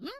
Blah!